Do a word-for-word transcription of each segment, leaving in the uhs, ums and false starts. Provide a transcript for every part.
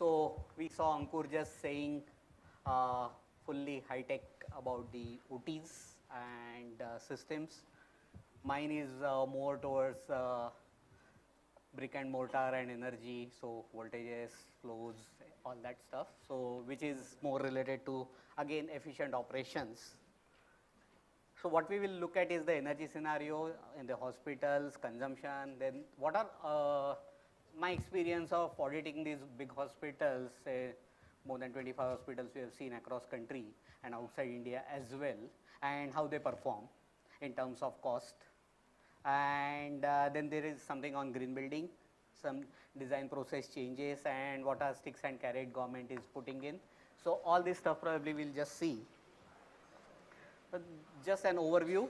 So we saw Ankur just saying uh, fully high-tech about the O Ts and uh, systems. Mine is uh, more towards uh, brick and mortar and energy, so voltages, flows, all that stuff. So which is more related to, again, efficient operations. So what we will look at is the energy scenario in the hospitals, consumption, then what are uh, my experience of auditing these big hospitals, say more than twenty-five hospitals we have seen across country and outside India as well, and how they perform in terms of cost. And uh, then there is something on green building, some design process changes, and what are sticks and carrot government is putting in. So all this stuff probably we'll just see. But just an overview.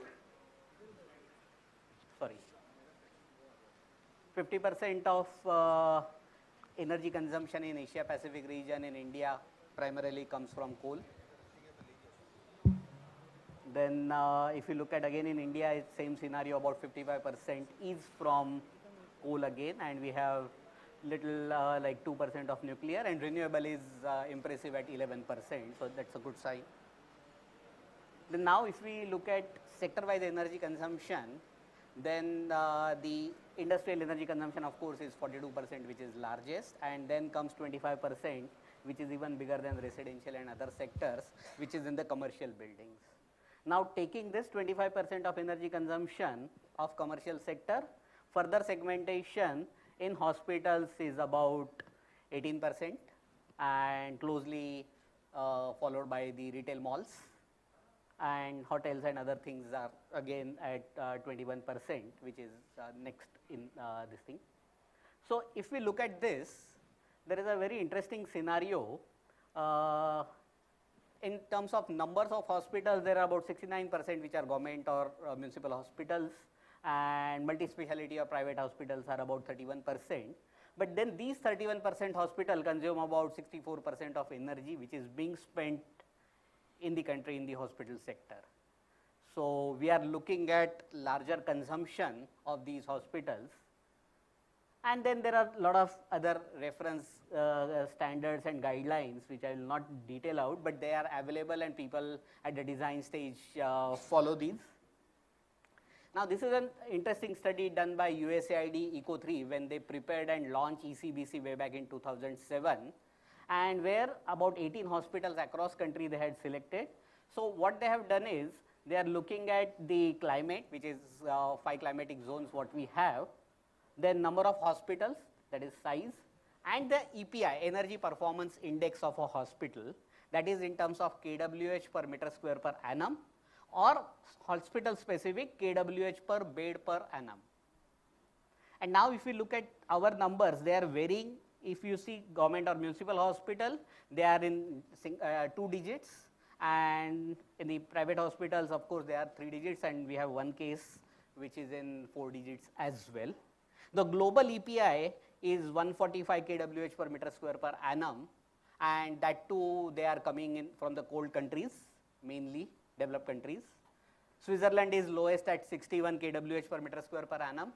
Sorry. fifty percent of uh, energy consumption in Asia Pacific region in India primarily comes from coal. Then uh, if you look at again in India, it's same scenario, about fifty-five percent is from coal again, and we have little uh, like two percent of nuclear, and renewable is uh, impressive at eleven percent, so that's a good sign. Then now if we look at sector-wise energy consumption, then uh, the industrial energy consumption of course is forty-two percent, which is largest, and then comes twenty-five percent, which is even bigger than residential and other sectors, which is in the commercial buildings. Now taking this twenty-five percent of energy consumption of commercial sector, further segmentation in hospitals is about eighteen percent, and closely uh, followed by the retail malls, and hotels and other things are again at uh, twenty-one percent, which is uh, next in uh, this thing. So if we look at this, there is a very interesting scenario. Uh, In terms of numbers of hospitals, there are about sixty-nine percent which are government or uh, municipal hospitals, and multi-speciality or private hospitals are about thirty-one percent. But then these thirty-one percent hospitals consume about sixty-four percent of energy which is being spent in the country in the hospital sector. So we are looking at larger consumption of these hospitals. And then there are a lot of other reference uh, standards and guidelines which I will not detail out, but they are available and people at the design stage uh, follow these. Now this is an interesting study done by U S A I D Eco three when they prepared and launched E C B C way back in two thousand seven, and where about eighteen hospitals across country they had selected. So what they have done is they are looking at the climate, which is uh, five climatic zones what we have, then number of hospitals, that is size, and the E P I, energy performance index of a hospital, that is in terms of K W H per meter square per annum, or hospital specific K W H per bed per annum. And now if we look at our numbers, they are varying. If you see government or municipal hospital, they are in uh, two digits, and in the private hospitals of course they are three digits, and we have one case which is in four digits as well. The global E P I is one forty-five K W H per meter square per annum, and that too they are coming in from the cold countries, mainly developed countries. Switzerland is lowest at sixty-one K W H per meter square per annum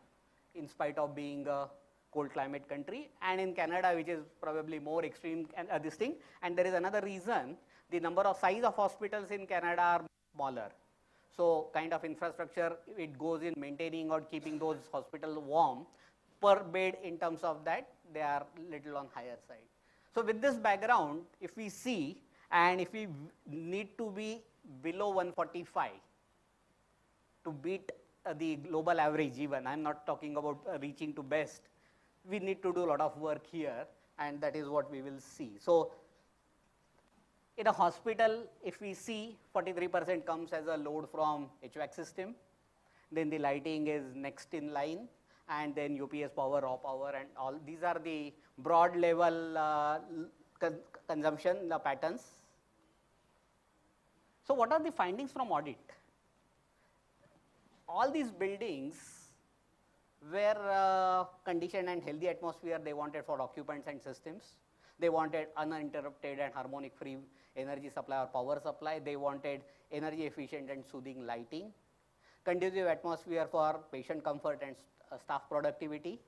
in spite of being a cold climate country, and in Canada, which is probably more extreme uh, this thing, and there is another reason, the number of size of hospitals in Canada are smaller. So kind of infrastructure, it goes in maintaining or keeping those hospitals warm. Per bed in terms of that, they are little on higher side. So with this background, if we see, and if we need to be below one forty-five to beat uh, the global average even, I'm not talking about uh, reaching to best, we need to do a lot of work here, and that is what we will see. So in a hospital, if we see, forty-three percent comes as a load from H V A C system, then the lighting is next in line, and then U P S power, raw power, and all. These are the broad level uh, con consumption uh, patterns. So what are the findings from audit? All these buildings were uh, conditioned and healthy atmosphere they wanted for occupants and systems. They wanted uninterrupted and harmonic free energy supply or power supply. They wanted energy efficient and soothing lighting, conducive atmosphere for patient comfort and st uh, staff productivity.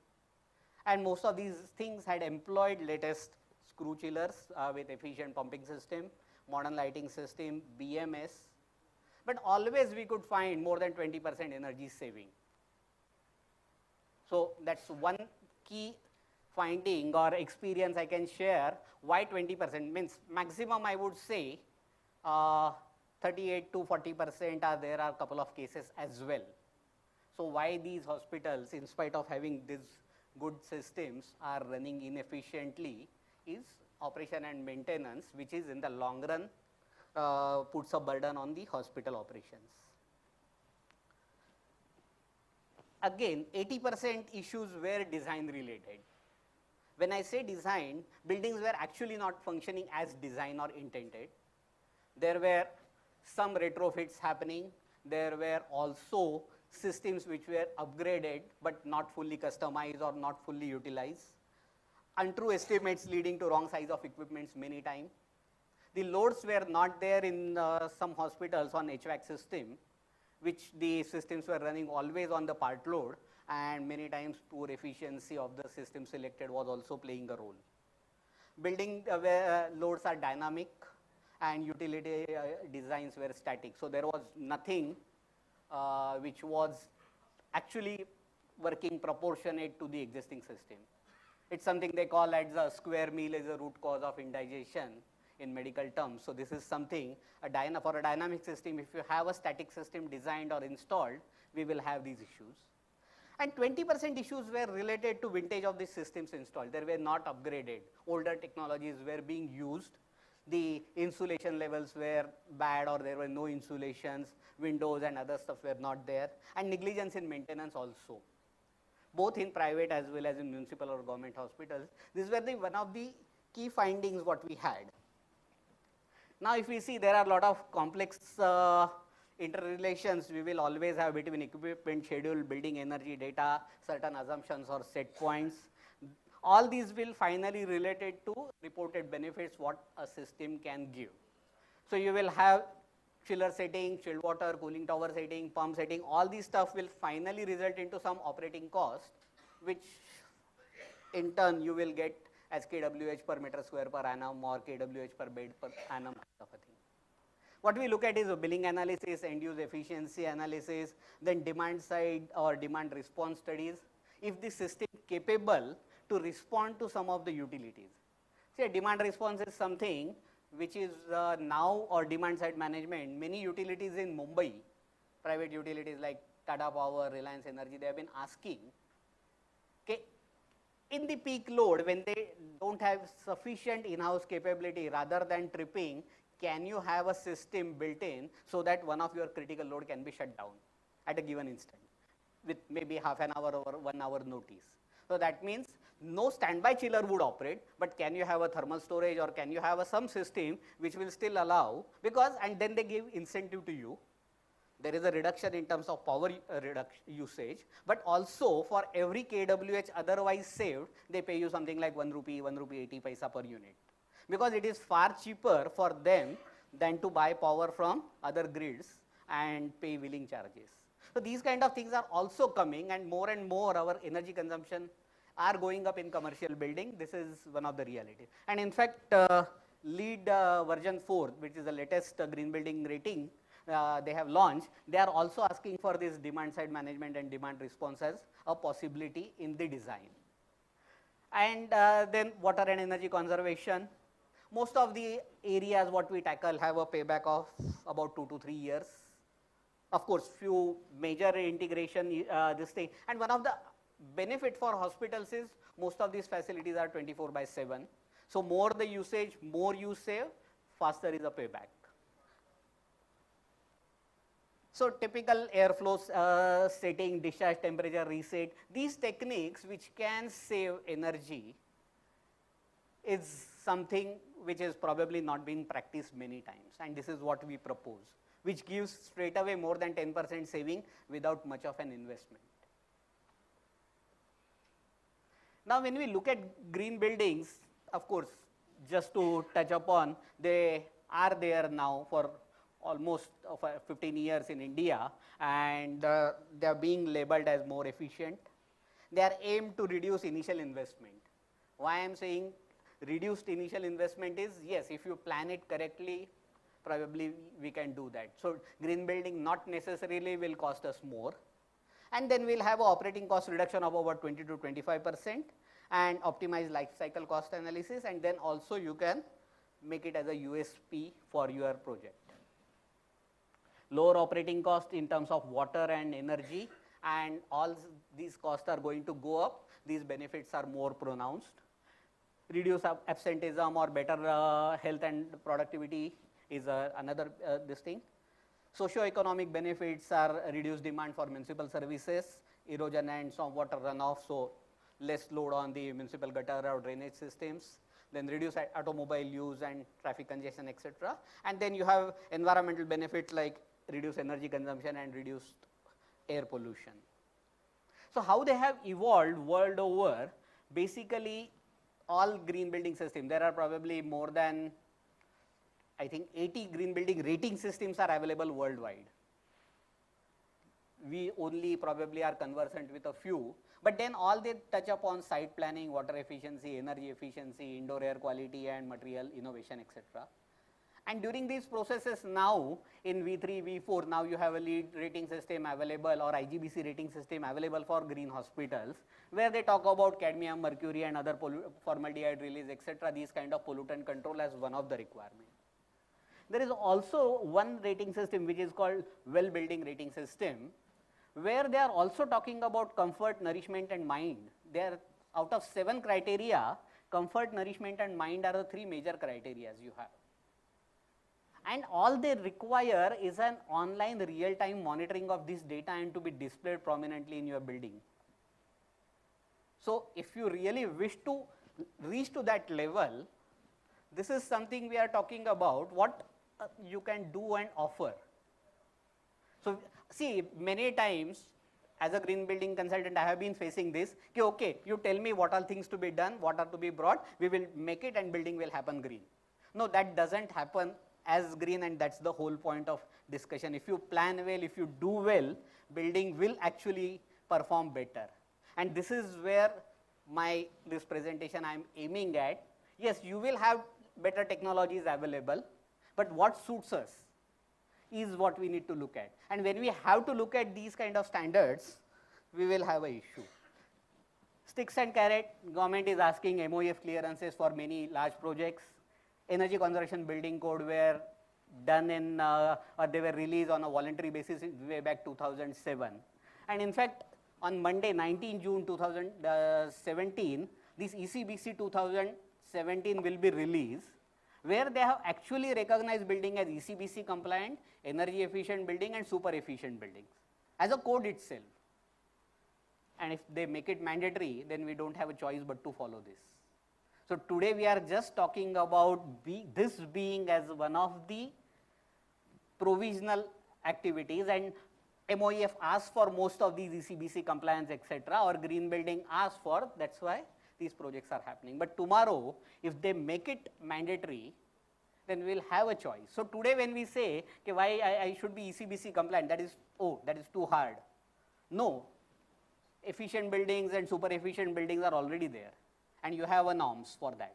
And most of these things had employed latest screw chillers uh, with efficient pumping system, modern lighting system, B M S. But always we could find more than twenty percent energy saving. So that's one key finding or experience I can share. Why twenty percent means maximum I would say uh, thirty-eight to forty percent are there are a couple of cases as well. So why these hospitals, in spite of having these good systems, are running inefficiently is operation and maintenance, which is in the long run uh, puts a burden on the hospital operations. Again, eighty percent issues were design related. When I say design, buildings were actually not functioning as design or intended. There were some retrofits happening. There were also systems which were upgraded but not fully customized or not fully utilized. Untrue estimates leading to wrong size of equipments many times. The loads were not there in uh, some hospitals on H V A C system, which the systems were running always on the part load, and many times poor efficiency of the system selected was also playing a role. Building uh, where loads are dynamic and utility uh, designs were static. So there was nothing uh, which was actually working proportionate to the existing system. It's something they call as a square meal as a root cause of indigestion in medical terms. So this is something a dyna for a dynamic system. If you have a static system designed or installed, we will have these issues. And twenty percent issues were related to vintage of the systems installed. They were not upgraded. Older technologies were being used. The insulation levels were bad, or there were no insulations. Windows and other stuff were not there. And negligence in maintenance also, both in private as well as in municipal or government hospitals. These were the one of the key findings what we had. Now if we see, there are a lot of complex uh, interrelations we will always have between equipment, schedule, building, energy, data, certain assumptions or set points. All these will finally related to reported benefits what a system can give. So you will have chiller setting, chilled water, cooling tower setting, pump setting, all these stuff will finally result into some operating cost, which in turn you will get as K W H per meter square per annum or K W H per bed per annum kind of a thing. What we look at is a billing analysis, end-use efficiency analysis, then demand side or demand response studies. If the system is capable to respond to some of the utilities. See, a demand response is something which is uh, now or demand side management. Many utilities in Mumbai, private utilities like Tata Power, Reliance Energy, they have been asking, okay, in the peak load when they don't have sufficient in-house capability, rather than tripping, can you have a system built in so that one of your critical load can be shut down at a given instant with maybe half an hour or one hour notice. So that means no standby chiller would operate, but can you have a thermal storage or can you have a, some system which will still allow, because, and then they give incentive to you. There is a reduction in terms of power uh, reduction usage, but also for every K W H otherwise saved, they pay you something like one rupee, one rupee eighty paisa per unit. Because it is far cheaper for them than to buy power from other grids and pay wheeling charges. So these kind of things are also coming, and more and more our energy consumption are going up in commercial building. This is one of the realities. And in fact, uh, LEED uh, version four, which is the latest uh, green building rating uh, they have launched, they are also asking for this demand side management and demand response as a possibility in the design. And uh, then water and energy conservation. Most of the areas what we tackle have a payback of about two to three years. Of course, few major integration, uh, this thing. And one of the benefit for hospitals is most of these facilities are twenty-four by seven. So more the usage, more you save, faster is the payback. So typical airflow uh, setting, discharge temperature reset, these techniques which can save energy is something which has probably not been practiced many times, and this is what we propose, which gives straight away more than ten percent saving without much of an investment. Now when we look at green buildings, of course, just to touch upon, they are there now for almost fifteen years in India, and uh, they are being labeled as more efficient. They are aimed to reduce initial investment. Why I am saying reduced initial investment is, yes, if you plan it correctly, probably we can do that. So green building not necessarily will cost us more. And then we'll have operating cost reduction of over twenty to twenty-five percent and optimize life cycle cost analysis, and then also you can make it as a U S P for your project. Lower operating cost in terms of water and energy, and all these costs are going to go up. These benefits are more pronounced. Reduce absenteeism or better uh, health and productivity is uh, another uh, this thing. Socio-economic benefits are reduced demand for municipal services, erosion and some water runoff, so less load on the municipal gutter or drainage systems, then reduce automobile use and traffic congestion, et cetera. And then you have environmental benefits like reduced energy consumption and reduced air pollution. So how they have evolved world over, basically all green building systems, there are probably more than I think eighty green building rating systems are available worldwide. We only probably are conversant with a few, but then all they touch upon site planning, water efficiency, energy efficiency, indoor air quality and material innovation, et cetera. And during these processes now in V three, V four, now you have a LEED rating system available or I G B C rating system available for green hospitals, where they talk about cadmium, mercury and other formaldehyde release, et cetera. These kind of pollutant control as one of the requirements. There is also one rating system which is called well building rating system, where they are also talking about comfort, nourishment and mind. They are, out of seven criteria, comfort, nourishment and mind are the three major criteria you have. And all they require is an online real-time monitoring of this data and to be displayed prominently in your building. So if you really wish to reach to that level, this is something we are talking about, what Uh, you can do and offer. So see, many times as a green building consultant I have been facing this, okay, okay you tell me what are things to be done, what are to be brought, we will make it and building will happen green. No, that doesn't happen as green, and that's the whole point of discussion. If you plan well, if you do well, building will actually perform better. And this is where my this presentation I am aiming at. Yes, you will have better technologies available, but what suits us is what we need to look at. And when we have to look at these kind of standards, we will have an issue. Sticks and carrot, government is asking M O E F clearances for many large projects. Energy conservation building code were done in, uh, or they were released on a voluntary basis way back two thousand seven. And in fact, on Monday, nineteenth June two thousand seventeen, this E C B C twenty seventeen will be released, where they have actually recognized building as E C B C compliant, energy efficient building and super efficient buildings as a code itself. And if they make it mandatory, then we don't have a choice but to follow this. So today we are just talking about be, this being as one of the provisional activities, and M O E F asks for most of these E C B C compliance, et cetera, or green building asks for, that's why these projects are happening. But tomorrow, if they make it mandatory, then we'll have a choice. So today when we say, okay, why I, I should be E C B C compliant, that is, oh, that is too hard. No, efficient buildings and super efficient buildings are already there, and you have a norms for that,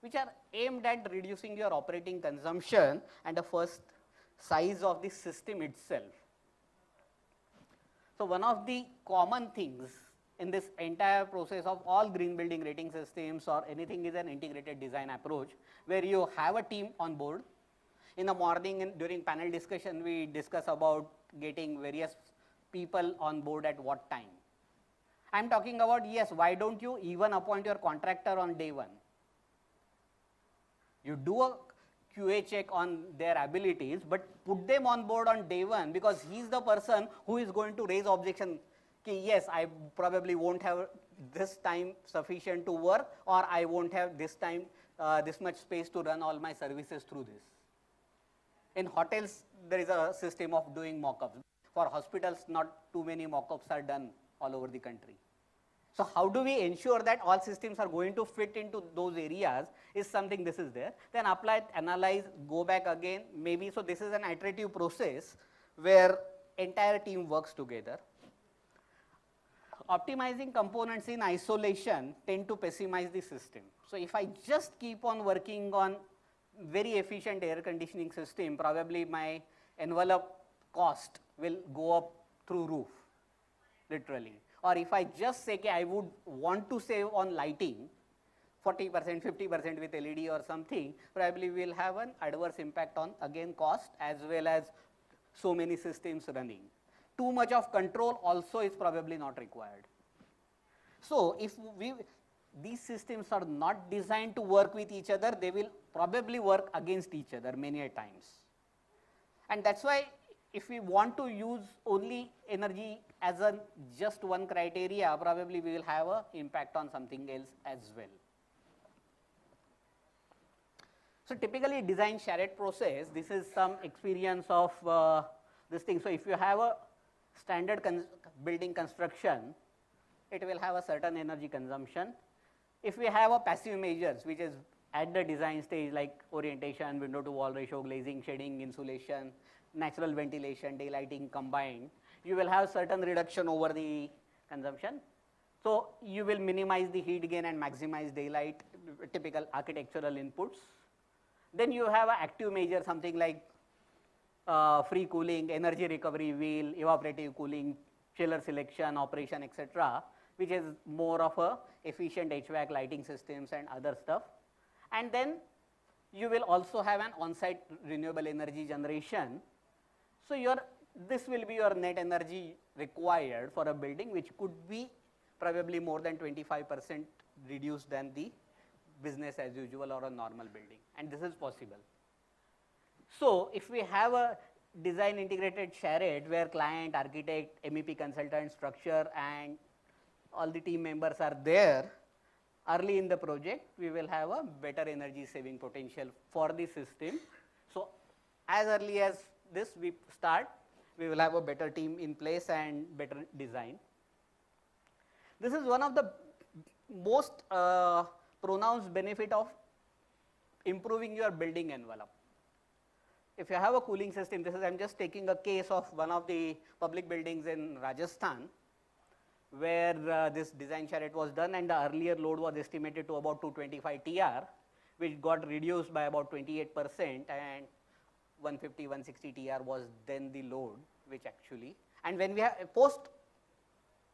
which are aimed at reducing your operating consumption and the first size of the system itself. So one of the common things in this entire process of all green building rating systems or anything is an integrated design approach, where you have a team on board. In the morning and during panel discussion, we discuss about getting various people on board at what time. I'm talking about, yes, why don't you even appoint your contractor on day one? You do a Q A check on their abilities, but put them on board on day one, because he's the person who is going to raise objection. Okay, yes, I probably won't have this time sufficient to work, or I won't have this time, uh, this much space to run all my services through this. In hotels, there is a system of doing mock-ups. For hospitals, not too many mock-ups are done all over the country. So how do we ensure that all systems are going to fit into those areas is something this is there. Then apply, analyze, go back again, maybe. So this is an iterative process where entire team works together. optimizing components in isolation tend to pessimize the system. So if I just keep on working on very efficient air conditioning system, probably my envelope cost will go up through roof, literally. Or if I just say, okay, I would want to save on lighting, forty percent, fifty percent with L E D or something, probably will have an adverse impact on, again, cost as well as so many systems running. Too much of control also is probably not required. So if we, these systems are not designed to work with each other, they will probably work against each other many a times. And that's why if we want to use only energy as a just one criteria, probably we will have an impact on something else as well. So typically design charrette process, this is some experience of uh, this thing. So if you have a standard con building construction, it will have a certain energy consumption. If we have a passive measures, which is at the design stage like orientation, window to wall ratio, glazing, shading, insulation, natural ventilation, daylighting combined, you will have certain reduction over the consumption. So you will minimize the heat gain and maximize daylight, typical architectural inputs. Then you have an active measure, something like uh, free cooling, energy recovery wheel, evaporative cooling, chiller selection, operation, et cetera, which is more of a efficient H V A C lighting systems and other stuff. And then you will also have an on-site renewable energy generation. So your, this will be your net energy required for a building, which could be probably more than twenty-five percent reduced than the business as usual or a normal building, and this is possible. So if we have a design integrated charrette where client, architect, M E P consultant, structure, and all the team members are there early in the project, we will have a better energy saving potential for the system. So as early as this we start, we will have a better team in place and better design. This is one of the most uh, pronounced benefit of improving your building envelope. If you have a cooling system, this is, I'm just taking a case of one of the public buildings in Rajasthan, where uh, this design charrette was done, and the earlier load was estimated to about two twenty-five T R, which got reduced by about twenty-eight percent, and one fifty, one sixty T R was then the load, which actually, and when we have post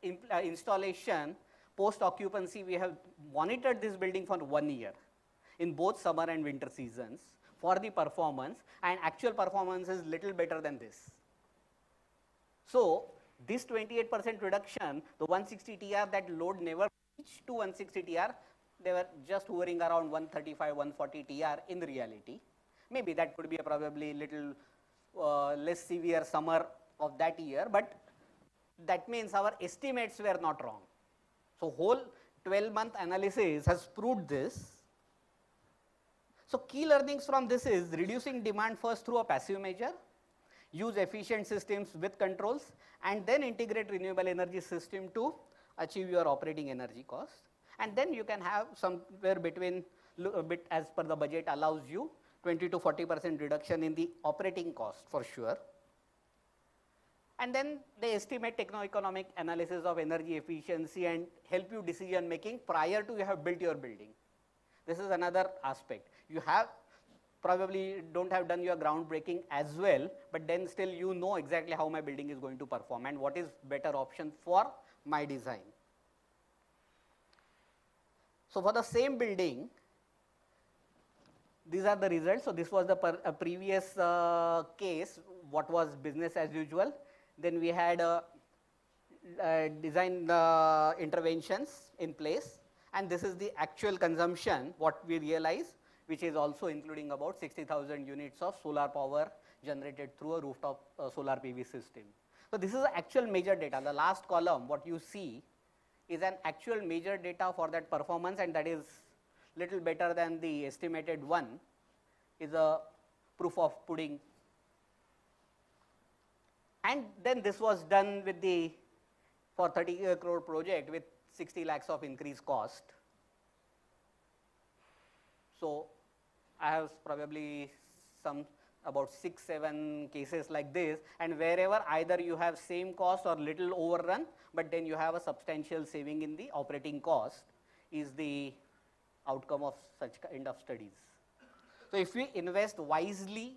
in, uh, installation, post occupancy, we have monitored this building for one year in both summer and winter seasons for the performance, and actual performance is little better than this. So this twenty-eight percent reduction, the one sixty T R, that load never reached to one sixty T R, they were just hovering around one thirty-five, one forty T R in reality. Maybe that could be a probably little uh, less severe summer of that year, but that means our estimates were not wrong. So whole twelve month analysis has proved this. So key learnings from this is reducing demand first through a passive measure, use efficient systems with controls, and then integrate renewable energy system to achieve your operating energy cost. And then you can have somewhere between, a bit as per the budget allows you, twenty to forty percent reduction in the operating cost for sure. And then they estimate techno-economic analysis of energy efficiency and help you decision making prior to you have built your building. This is another aspect. You have probably don't have done your groundbreaking as well, but then still you know exactly how my building is going to perform and what is better option for my design. So for the same building, these are the results. So this was the per, uh, previous uh, case, what was business as usual. Then we had uh, uh, design uh, interventions in place, and this is the actual consumption, what we realize, which is also including about sixty thousand units of solar power generated through a rooftop uh, solar P V system. So this is the actual major data. The last column, what you see, is an actual major data for that performance, and that is little better than the estimated one, is a proof of pudding. And then this was done with the, for thirty crore project with sixty lakhs of increased cost. So I have probably some about six, seven cases like this, and wherever either you have same cost or little overrun, but then you have a substantial saving in the operating cost is the outcome of such kind of studies. So if we invest wisely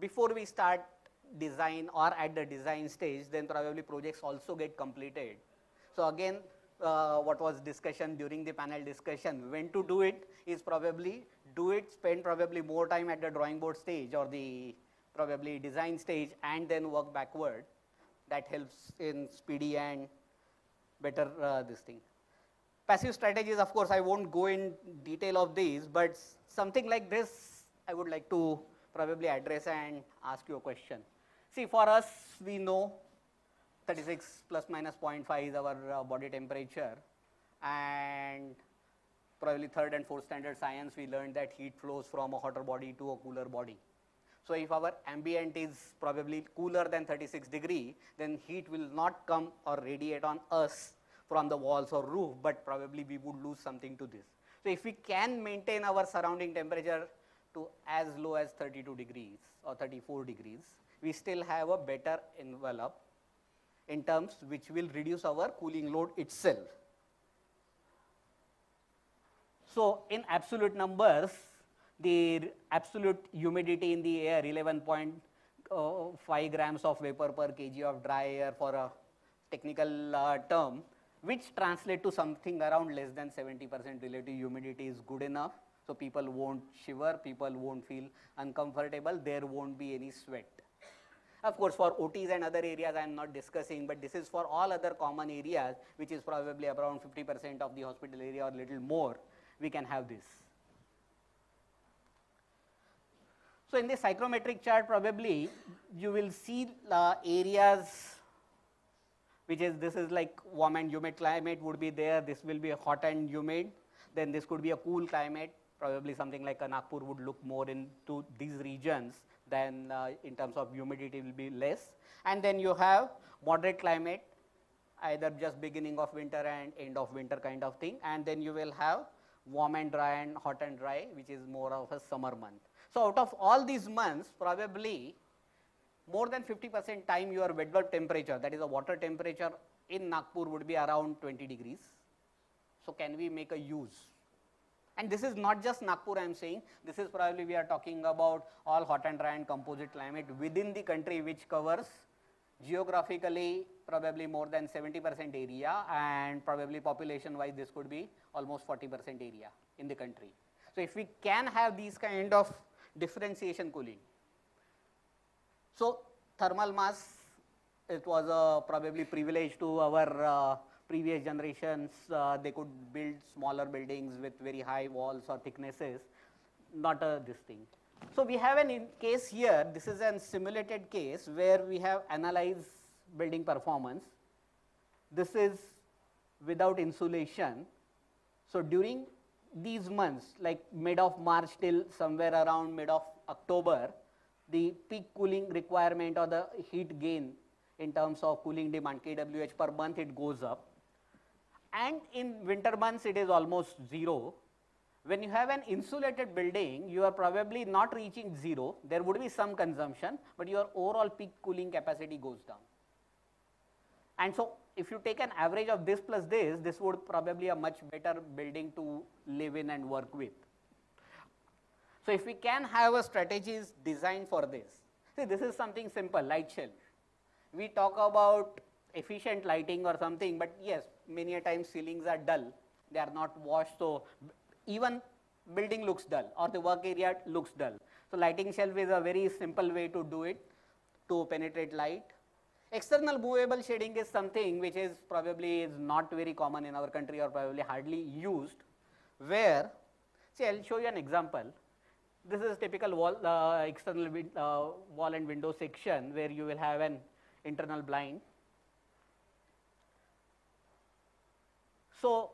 before we start design or at the design stage, then probably projects also get completed. So again, uh, what was discussion during the panel discussion, when to do it is probably do it, spend probably more time at the drawing board stage or the probably design stage and then work backward. That helps in speedy and better uh, this thing. Passive strategies, of course, I won't go in detail of these, but something like this I would like to probably address and ask you a question. See, for us, we know thirty-six plus minus zero point five is our uh, body temperature, and probably third and fourth standard science we learned that heat flows from a hotter body to a cooler body. So if our ambient is probably cooler than thirty-six degree, then heat will not come or radiate on us from the walls or roof, but probably we would lose something to this. So if we can maintain our surrounding temperature to as low as thirty-two degrees or thirty-four degrees, we still have a better envelope in terms which will reduce our cooling load itself. So in absolute numbers, the absolute humidity in the air, eleven point five grams of vapor per kg of dry air for a technical uh, term, which translate to something around less than seventy percent relative humidity is good enough. So people won't shiver, people won't feel uncomfortable, there won't be any sweat. Of course, for O Ts and other areas I am not discussing, but this is for all other common areas, which is probably around fifty percent of the hospital area or little more, we can have this. So in the psychrometric chart, probably you will see uh, areas which is, this is like warm and humid climate would be there, this will be a hot and humid, then this could be a cool climate. Probably something like a Nagpur would look more into these regions than uh, in terms of humidity will be less. And then you have moderate climate, either just beginning of winter and end of winter kind of thing. And then you will have warm and dry and hot and dry, which is more of a summer month. So out of all these months, probably more than fifty percent time your wet bulb temperature, that is the water temperature in Nagpur would be around twenty degrees. So can we make a use? And this is not just Nagpur I am saying, this is probably we are talking about all hot and dry and composite climate within the country, which covers geographically probably more than seventy percent area, and probably population wise this could be almost forty percent area in the country. So if we can have these kind of differentiation cooling. So thermal mass, it was uh, probably privileged to our uh, previous generations, uh, they could build smaller buildings with very high walls or thicknesses, not uh, this thing. So we have a case here, this is a simulated case where we have analyzed building performance. This is without insulation. So during these months, like mid of March till somewhere around mid of October, the peak cooling requirement or the heat gain in terms of cooling demand, K W H per month, it goes up. And in winter months, it is almost zero. When you have an insulated building, you are probably not reaching zero. There would be some consumption, but your overall peak cooling capacity goes down. And so if you take an average of this plus this, this would probably a much better building to live in and work with. So if we can have a strategies designed for this. See, this is something simple, light shelf. We talk about efficient lighting or something, but yes, many a times ceilings are dull, they are not washed, so even building looks dull or the work area looks dull. So lighting shelf is a very simple way to do it, to penetrate light. External movable shading is something which is probably is not very common in our country or probably hardly used, where, see, I'll show you an example. This is typical wall, uh, external uh, wall and window section where you will have an internal blind. So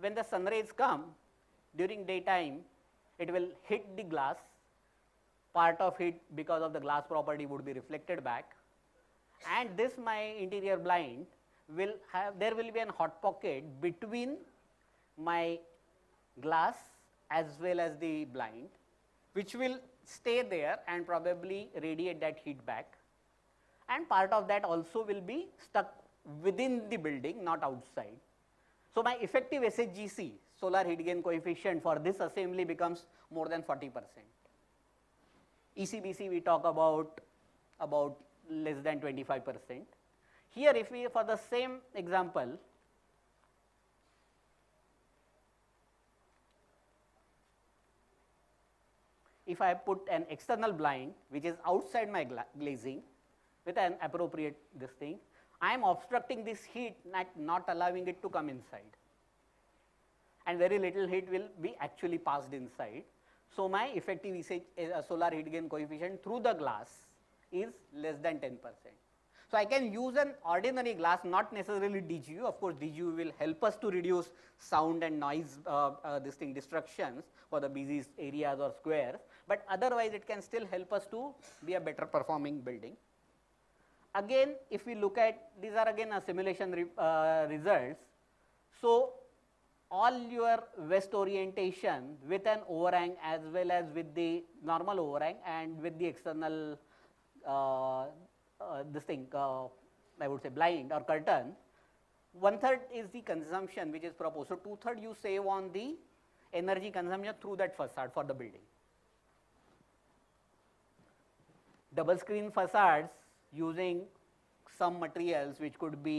when the sun rays come during daytime, it will hit the glass, part of it because of the glass property would be reflected back, and this my interior blind will have, there will be an hot pocket between my glass as well as the blind, which will stay there and probably radiate that heat back, and part of that also will be stuck within the building, not outside. So my effective S H G C, solar heat gain coefficient, for this assembly becomes more than forty percent. E C B C we talk about about less than twenty-five percent. Here, if we for the same example, if I put an external blind which is outside my glazing with an appropriate this thing, I am obstructing this heat, not, not allowing it to come inside, and very little heat will be actually passed inside. So my effective usage is a solar heat gain coefficient through the glass is less than ten percent. So I can use an ordinary glass, not necessarily D G U. Of course, D G U will help us to reduce sound and noise, uh, uh, this thing destructions for the busy areas or squares. But otherwise, it can still help us to be a better performing building. Again, if we look at these are again a simulation re, uh, results. So all your west orientation with an overhang as well as with the normal overhang and with the external. Uh, Uh, this thing, uh, I would say blind or curtain, one third is the consumption which is proposed. So two third you save on the energy consumption through that facade for the building. Double screen facades using some materials which could be,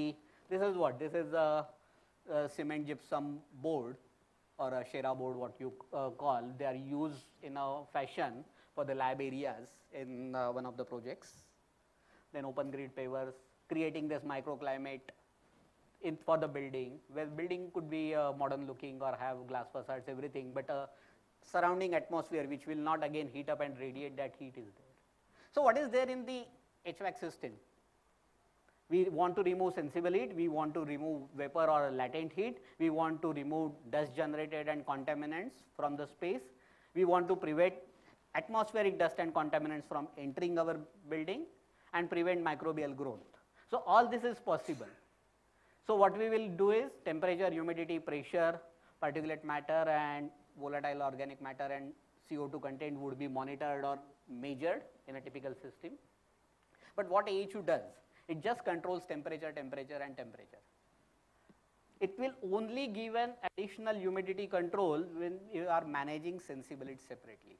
this is what, this is a, a cement gypsum board or a shera board, what you uh, call. They are used in a fashion for the lab areas in uh, one of the projects. Then open grid pavers, creating this microclimate in, for the building. Well, building could be uh, modern looking or have glass facades, everything, but a surrounding atmosphere which will not again heat up and radiate that heat is there. So what is there in the H V A C system? We want to remove sensible heat, we want to remove vapor or latent heat, we want to remove dust generated and contaminants from the space, we want to prevent atmospheric dust and contaminants from entering our building, and prevent microbial growth. So all this is possible. So what we will do is temperature, humidity, pressure, particulate matter and volatile organic matter and C O two content would be monitored or measured in a typical system. But what A H U does, it just controls temperature, temperature and temperature. It will only give an additional humidity control when you are managing sensible heat separately.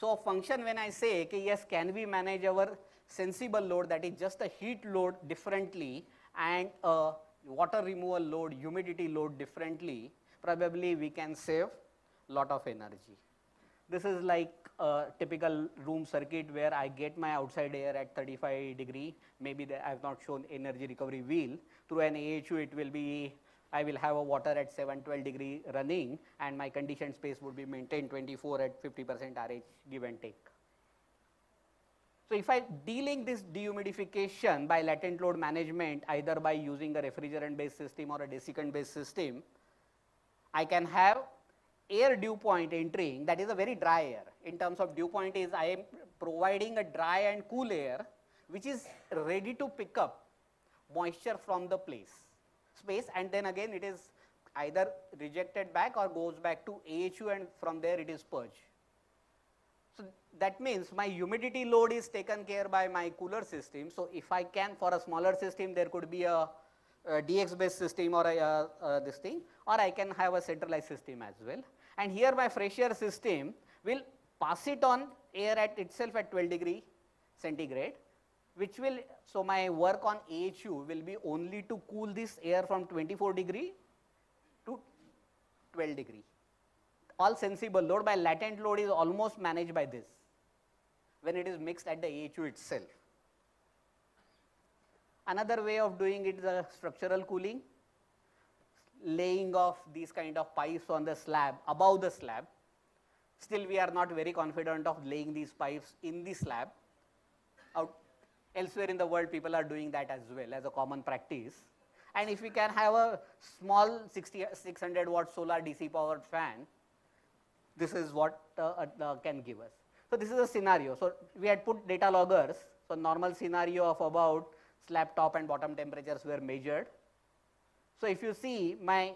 So a function when I say, okay, yes, can we manage our sensible load, that is just a heat load, differently, and a water removal load, humidity load differently, probably we can save lot of energy. This is like a typical room circuit where I get my outside air at thirty-five degree, maybe I have not shown energy recovery wheel. Through an A H U it will be, I will have a water at seven twelve degree running and my conditioned space would be maintained twenty-four at fifty percent R H give and take. So if I dealing this dehumidification by latent load management, either by using a refrigerant based system or a desiccant based system, I can have air dew point entering, that is a very dry air. In terms of dew point is I am providing a dry and cool air which is ready to pick up moisture from the place, space, and then again it is either rejected back or goes back to A H U and from there it is purged. So that means my humidity load is taken care by my cooler system. So if I can, for a smaller system, there could be a, a D X based system or a, a, a this thing, or I can have a centralized system as well. And here my fresh air system will pass it on air at itself at twelve degree centigrade, which will, so my work on A H U will be only to cool this air from twenty-four degree to twelve degree. All sensible load by latent load is almost managed by this when it is mixed at the A H U itself. Another way of doing it is the structural cooling, laying of these kind of pipes on the slab, above the slab. Still we are not very confident of laying these pipes in the slab. Out, elsewhere in the world people are doing that as well as a common practice. And if we can have a small sixty, six hundred watt solar D C powered fan, this is what uh, uh, can give us. So this is a scenario. So we had put data loggers. So normal scenario of about slab top and bottom temperatures were measured. So if you see, my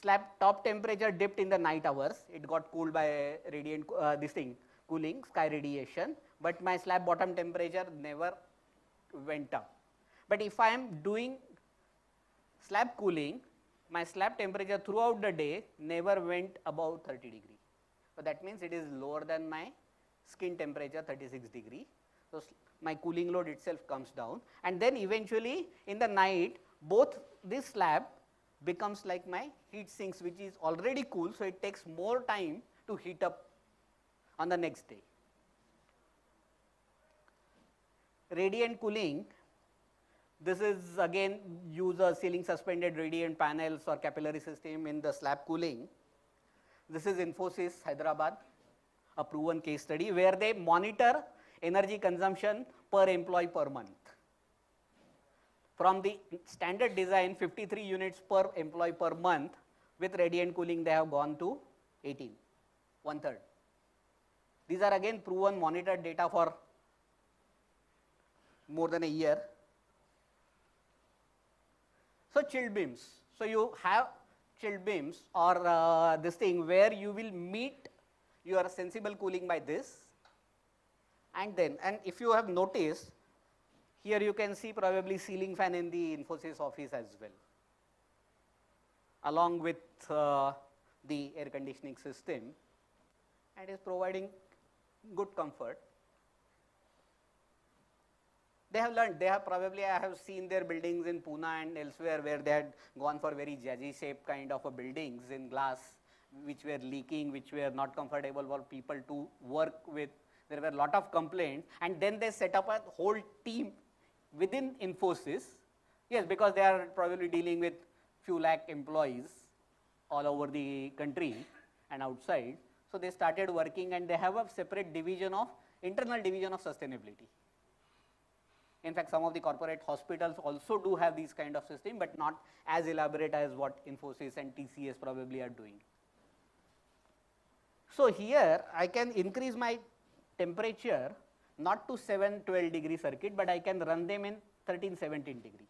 slab top temperature dipped in the night hours. It got cooled by radiant uh, this thing cooling, sky radiation, but my slab bottom temperature never went up. But if I am doing slab cooling, my slab temperature throughout the day never went above thirty degree. So that means it is lower than my skin temperature, thirty-six degree. So my cooling load itself comes down, and then eventually in the night both this slab becomes like my heat sinks, which is already cool, so it takes more time to heat up on the next day. Radiant cooling, this is again use a ceiling suspended radiant panels or capillary system in the slab cooling. This is Infosys Hyderabad, a proven case study where they monitor energy consumption per employee per month. From the standard design fifty-three units per employee per month, with radiant cooling they have gone to eighteen, one third. These are again proven monitored data for more than a year. So chilled beams, so you have chilled beams or uh, this thing where you will meet your sensible cooling by this, and then and if you have noticed here you can see probably ceiling fan in the Infosys office as well, along with uh, the air conditioning system, and is providing good comfort. They have learned, they have probably, I have seen their buildings in Pune and elsewhere where they had gone for very jazzy shape kind of a buildings in glass which were leaking, which were not comfortable for people to work with. There were a lot of complaints, and then they set up a whole team within Infosys, yes, because they are probably dealing with few lakh employees all over the country and outside. So they started working, and they have a separate division of, internal division of sustainability. In fact, some of the corporate hospitals also do have these kind of system, but not as elaborate as what Infosys and T C S probably are doing. So here I can increase my temperature not to seven twelve degree circuit, but I can run them in thirteen seventeen degree.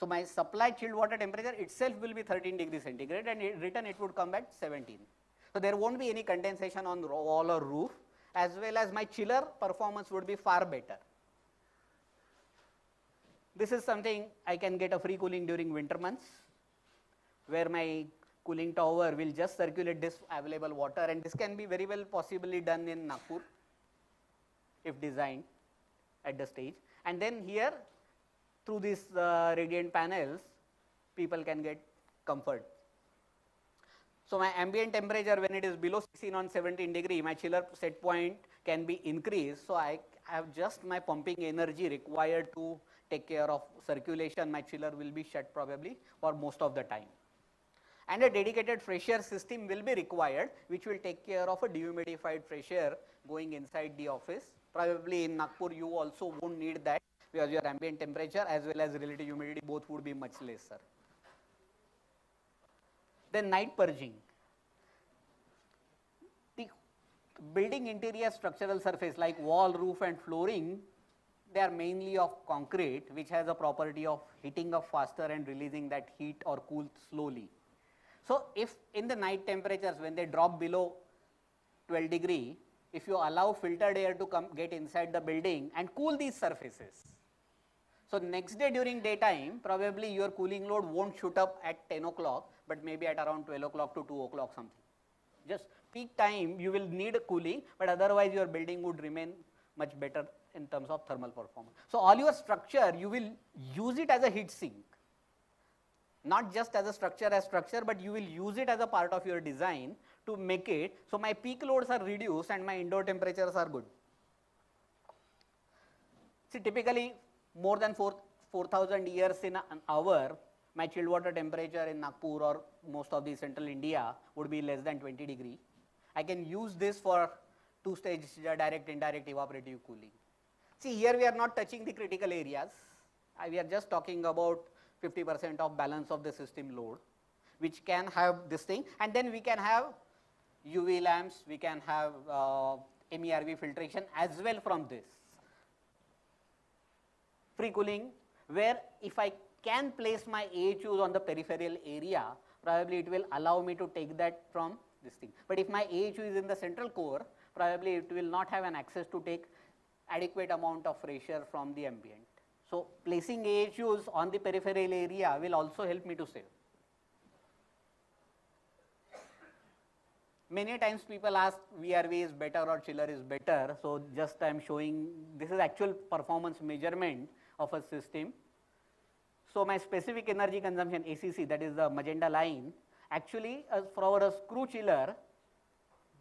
So my supply chilled water temperature itself will be thirteen degree centigrade, and in return it would come back seventeen. So there won't be any condensation on wall or roof, as well as my chiller performance would be far better. This is something I can get a free cooling during winter months, where my cooling tower will just circulate this available water, and this can be very well possibly done in Nagpur if designed at the stage. And then here through these uh, radiant panels people can get comfort. So my ambient temperature when it is below sixteen on seventeen degree, my chiller set point can be increased, so I have just my pumping energy required to take care of circulation. My chiller will be shut probably for most of the time, and a dedicated fresh air system will be required which will take care of a dehumidified fresh air going inside the office. Probably in Nagpur you also won't need that, because your ambient temperature as well as relative humidity both would be much lesser. Then night purging. The building interior structural surface like wall, roof and flooring, they are mainly of concrete, which has a property of heating up faster and releasing that heat or cool slowly. So if in the night temperatures when they drop below twelve degree, if you allow filtered air to come get inside the building and cool these surfaces, so next day during daytime probably your cooling load won't shoot up at ten o'clock, but maybe at around twelve o'clock to two o'clock something. Just peak time you will need a cooling, but otherwise your building would remain much better in terms of thermal performance. So all your structure you will use it as a heat sink. Not just as a structure as structure, but you will use it as a part of your design to make it so my peak loads are reduced and my indoor temperatures are good. See, typically more than four thousand years in an hour, my chilled water temperature in Nagpur or most of the central India would be less than twenty degree. I can use this for two stage direct indirect evaporative cooling. See, here we are not touching the critical areas, we are just talking about fifty percent of balance of the system load, which can have this thing, and then we can have U V lamps, we can have uh, M E R V filtration as well from this. Free cooling, where if I can place my A H Us on the peripheral area, probably it will allow me to take that from this thing. But if my A H U is in the central core, probably it will not have an access to take adequate amount of pressure from the ambient. So placing A H Us on the peripheral area will also help me to save. Many times people ask V R V is better or chiller is better. So just I am showing, this is actual performance measurement of a system. So my specific energy consumption, A C C, that is the magenta line, actually as for a screw chiller,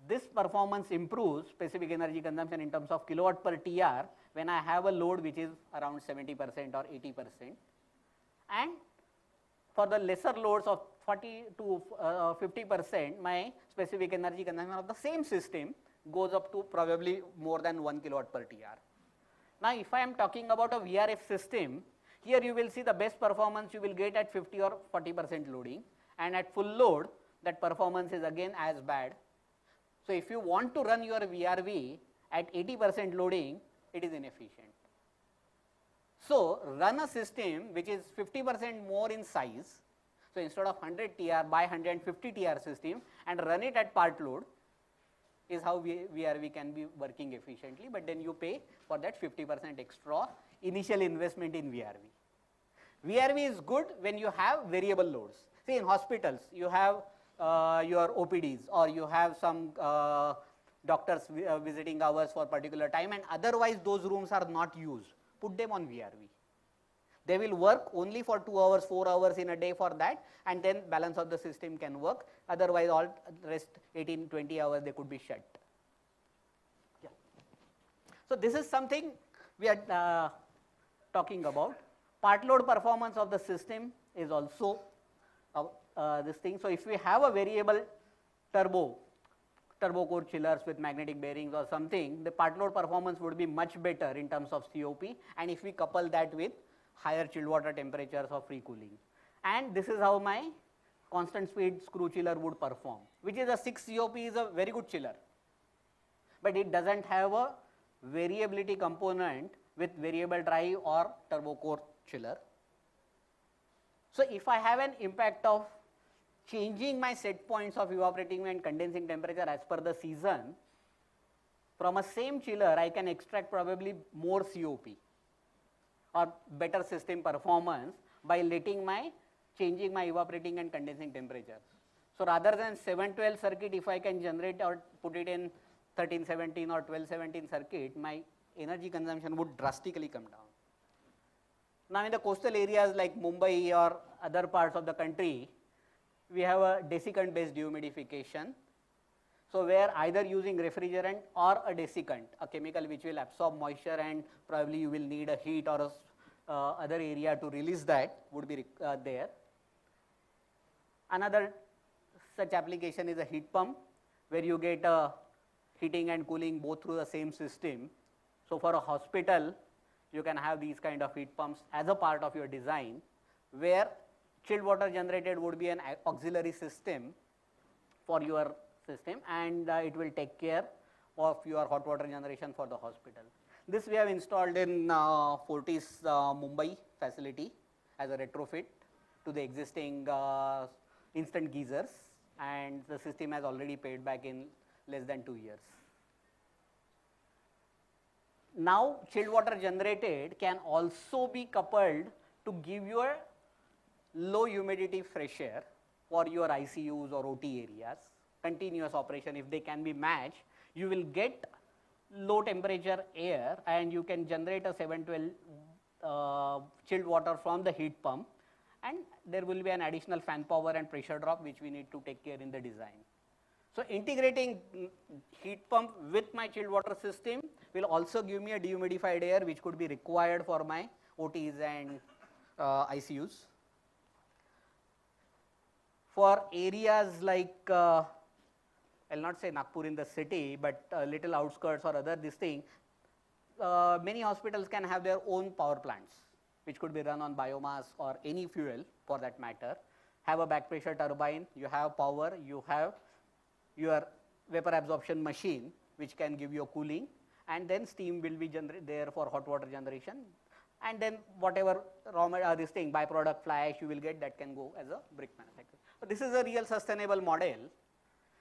this performance improves specific energy consumption in terms of kilowatt per T R when I have a load which is around seventy percent or eighty percent. And for the lesser loads of forty to fifty percent, my specific energy consumption of the same system goes up to probably more than one kilowatt per T R. Now, if I am talking about a V R F system, here you will see the best performance you will get at fifty or forty percent loading, and at full load, that performance is again as bad. So if you want to run your V R V at eighty percent loading, it is inefficient. So run a system which is fifty percent more in size, so instead of one hundred T R by one hundred fifty T R system, and run it at part load is how V R V can be working efficiently, but then you pay for that fifty percent extra initial investment in V R V. V R V is good when you have variable loads. See, in hospitals, you have Uh, your O P Ds, or you have some uh, doctors uh, visiting hours for a particular time, and otherwise those rooms are not used. Put them on V R V. They will work only for two hours, four hours in a day for that, and then balance of the system can work. Otherwise, all rest eighteen, twenty hours they could be shut. Yeah. So this is something we are uh, talking about. Part load performance of the system is also uh, Uh, this thing. So if we have a variable turbo, turbo core chillers with magnetic bearings or something, the part load performance would be much better in terms of C O P, and if we couple that with higher chilled water temperatures or free cooling. And this is how my constant speed screw chiller would perform, which is a six C O P is a very good chiller, but it doesn't have a variability component with variable drive or turbo core chiller. So if I have an impact of changing my set points of evaporating and condensing temperature as per the season, from a same chiller I can extract probably more C O P or better system performance by letting my, changing my evaporating and condensing temperature. So rather than seven twelve circuit, if I can generate or put it in thirteen seventeen or twelve seventeen circuit, my energy consumption would drastically come down. Now in the coastal areas like Mumbai or other parts of the country, we have a desiccant based dehumidification. So where either using refrigerant or a desiccant, a chemical which will absorb moisture and probably you will need a heat or a, uh, other area to release that would be uh, there. Another such application is a heat pump where you get uh, heating and cooling both through the same system. So for a hospital, you can have these kind of heat pumps as a part of your design, where chilled water generated would be an auxiliary system for your system, and uh, it will take care of your hot water generation for the hospital. This we have installed in uh, Fortis uh, Mumbai facility as a retrofit to the existing uh, instant geysers, and the system has already paid back in less than two years. Now, chilled water generated can also be coupled to give you a low humidity fresh air for your I C Us or O T areas, continuous operation if they can be matched. You will get low temperature air and you can generate a seven twelve uh, chilled water from the heat pump, and there will be an additional fan power and pressure drop which we need to take care in the design. So integrating heat pump with my chilled water system will also give me a dehumidified air which could be required for my O Ts and uh, I C Us. For areas like, uh, I will not say Nagpur in the city, but uh, little outskirts or other this thing, uh, many hospitals can have their own power plants which could be run on biomass or any fuel for that matter. Have a back pressure turbine, you have power, you have your vapor absorption machine which can give you cooling, and then steam will be there for hot water generation, and then whatever raw material, this thing byproduct fly ash you will get, that can go as a brick manufacturer. So this is a real sustainable model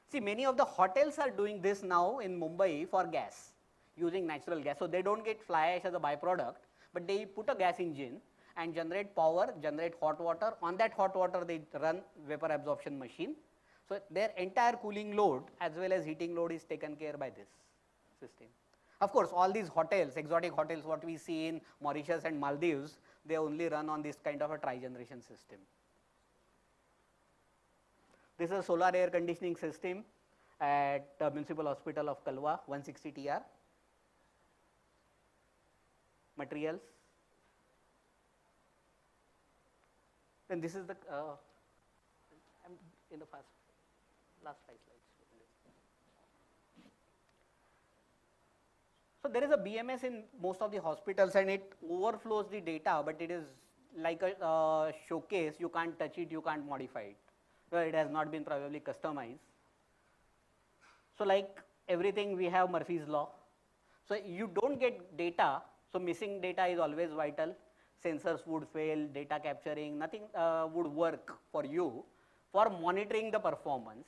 See, many of the hotels are doing this now in Mumbai for gas, using natural gas. So they don't get fly ash as a byproduct, but they put a gas engine and generate power, generate hot water. On that hot water, they run vapor absorption machine. So their entire cooling load as well as heating load is taken care by this system. Of course, all these hotels, exotic hotels, what we see in Mauritius and Maldives, they only run on this kind of a tri-generation system. This is a solar air conditioning system at the Municipal Hospital of Kalwa, one sixty T R. Materials. Then this is the, uh, I'm in the first, last five slides. So there is a B M S in most of the hospitals and it overflows the data, but it is like a uh, showcase. You can't touch it, you can't modify it. So it has not been probably customized. So like everything, we have Murphy's law. So you don't get data, so missing data is always vital. Sensors would fail, data capturing, nothing uh, would work for you for monitoring the performance.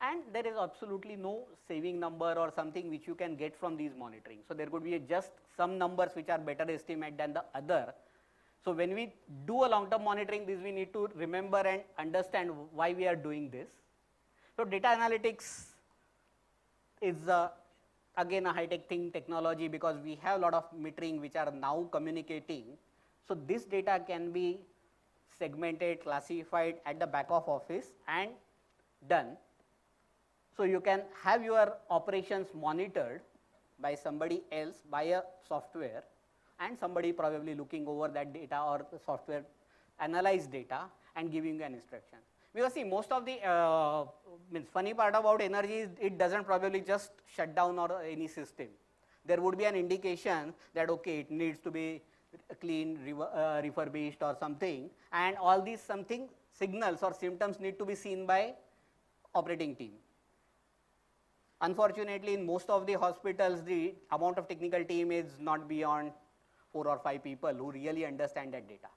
And there is absolutely no saving number or something which you can get from these monitoring. So there could be just some numbers which are better estimate than the other. So when we do a long-term monitoring, this we need to remember and understand why we are doing this. So data analytics is uh, again a high-tech thing, technology, because we have a lot of metering which are now communicating. So this data can be segmented, classified at the back of office and done. So you can have your operations monitored by somebody else, by a software, and somebody probably looking over that data or the software analyze data and giving you an instruction. Because see, most of the uh, means funny part about energy is it doesn't probably just shut down or any system. There would be an indication that, okay, it needs to be clean, re uh, refurbished or something, and all these something signals or symptoms need to be seen by operating team. Unfortunately, in most of the hospitals, the amount of technical team is not beyond four or five people who really understand that data.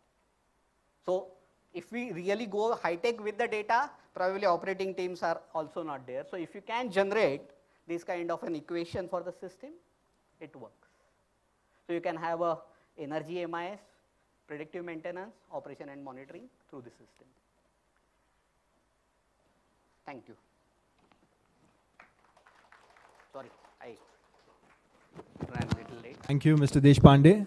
So if we really go high-tech with the data, probably operating teams are also not there. So if you can generate this kind of an equation for the system, it works. So you can have a energy M I S, predictive maintenance, operation and monitoring through the system. Thank you. Sorry, I ran a little late. Thank you, Mister Deshpande.